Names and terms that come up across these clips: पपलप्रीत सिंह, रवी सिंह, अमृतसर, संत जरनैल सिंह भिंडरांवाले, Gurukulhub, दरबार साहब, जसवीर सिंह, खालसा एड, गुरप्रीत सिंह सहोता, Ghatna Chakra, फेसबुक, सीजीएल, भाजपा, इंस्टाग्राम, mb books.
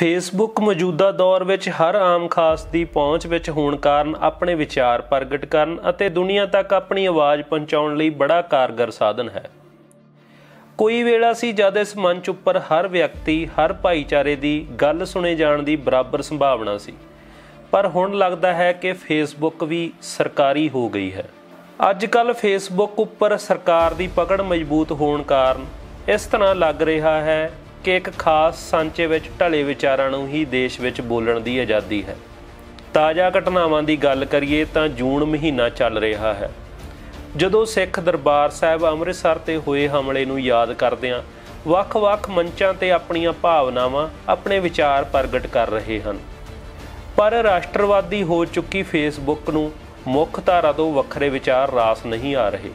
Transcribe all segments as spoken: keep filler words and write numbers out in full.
फेसबुक मौजूदा दौर विच हर आम खास की पहुँच विच होण कारण अपने विचार प्रगट करन अते दुनिया तक अपनी आवाज़ पहुँचाउण लई बड़ा कारगर साधन है। कोई वेला सी जद इस मंच उपर हर व्यक्ति हर भाईचारे की गल सुने जाण दी बराबर संभावना सी, पर हुण लगदा है कि फेसबुक भी सरकारी हो गई है। अजकल फेसबुक उपर सरकार की पकड़ मजबूत होण कारण इस तरह लग रहा है कि एक खास सांचे विच ढले विचारां नूं ही देश विच बोलण दी आज़ादी है। ताज़ा घटनावां दी गल करिए तां जून महीना चल रहा है, जदों सिख दरबार साहब अमृतसर ते होए हमले नूं याद करदिआं वख-वख मंचां ते अपणीआं भावनावां अपने विचार प्रगट कर रहे हन, पर राष्ट्रवादी हो चुकी फेसबुक नूं मुख धारा तों वखरे विचार रास नहीं आ रहे।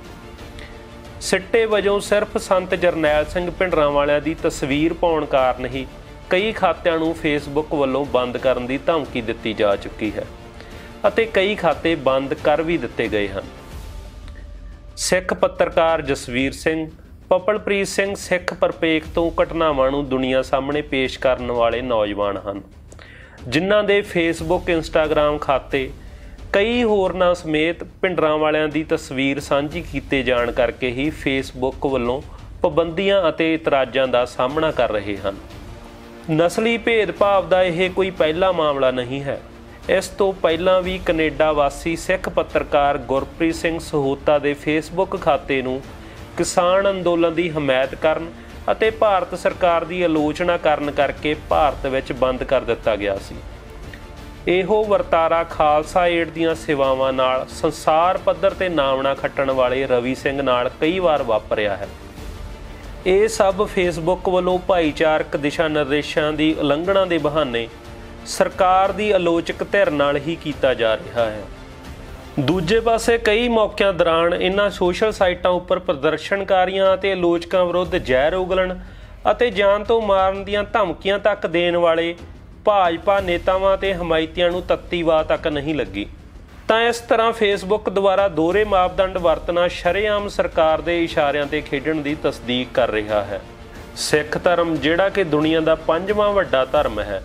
सिट्टे वजों सिर्फ संत जरनैल सिंह भिंडरांवाले की तस्वीर पाउण कारण ही कई खात्यां नूं फेसबुक वल्लों बंद करन दी धमकी दित्ती जा चुकी है अते कई खाते बंद कर भी दित्ते गए हैं। सिख पत्रकार जसवीर सिंह, पपलप्रीत सिंह सिख परिपेख तों घटनावां नूं दुनिया सामने पेश करन वाले नौजवान हन, जिन्हां दे फेसबुक इंस्टाग्राम खाते कई होरना समेत भिंडरांवालियां दी तस्वीर सांझी कीते जाण करके ही फेसबुक वल्लों पाबंदियां अते इतराज़ां दा सामना कर रहे हन। नस्ली भेदभाव दा यह कोई पहला मामला नहीं है। इस तो पहलां भी कनेडा वासी सिख पत्रकार गुरप्रीत सिंह सहोता दे फेसबुक खाते नूं किसान अंदोलन दी हमायत करन अते भारत सरकार दी आलोचना करन करके भारत विच बंद कर दित्ता गया सी। इहो वर्तारा खालसा एड दीआं सेवावां नाल संसार पद्धर ते नामना खट्टण वाले रवी सिंह नाल कई बार वापरिया है। ये सब फेसबुक वालों भाईचारक दिशा निर्देशों की उलंघना के बहाने सरकार की आलोचक धिर नाल ही किया जा रहा है। दूजे पासे कई मौकों दौरान इन्हां सोशल साइटां उपर प्रदर्शनकारियां ते आलोचकों विरुद्ध जहर उगलण अते जान तो मारन दीआं धमकियां तक देण वाले भाजपा नेतावां ते हमायतियां नूं तत्ती वाह तक नहीं लगी तां इस तरह फेसबुक द्वारा दोहरे मापदंड वरतना शरेआम सरकार दे इशारियां ते खेडण दी तस्दीक कर रहा है। सिख धर्म जिहड़ा कि दुनिया दा पंजवां वड्डा धर्म है,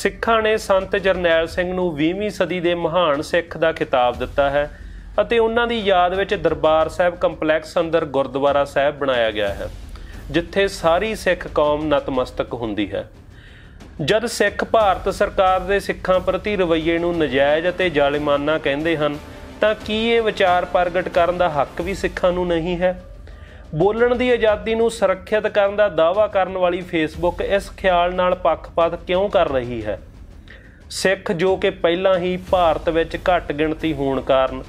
सिखां ने संत जरनैल सिंह नूं बीसवीं सदी दे महान सिख दा खिताब दित्ता है अते उन्हां दी याद विच दरबार साहब कंपलैक्स अंदर गुरद्वारा साहब बनाया गया है, जिथे सारी सिख कौम नतमस्तक हुंदी है। जब सिख भारत सरकार के सिखा प्रति रवैये नूं नजायज़ अते जालिमाना कहते हैं तो की ये विचार प्रगट करन दा हक भी सिखा नूं नहीं है? बोलण की आज़ादी नूं सुरक्षित करन दा दावा करन वाली फेसबुक इस ख्याल नाल पक्षपात क्यों कर रही है? सिख जो कि पहला ही भारत विच घट गिणती होण कारण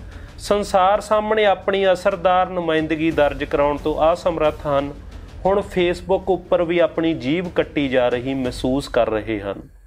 संसार सामने अपनी असरदार नुमाइंदगी दर्ज कराउण तों असमर्थ हैं, हुण फेसबुक उपर भी अपनी जीभ कट्टी जा रही महसूस कर रहे हैं।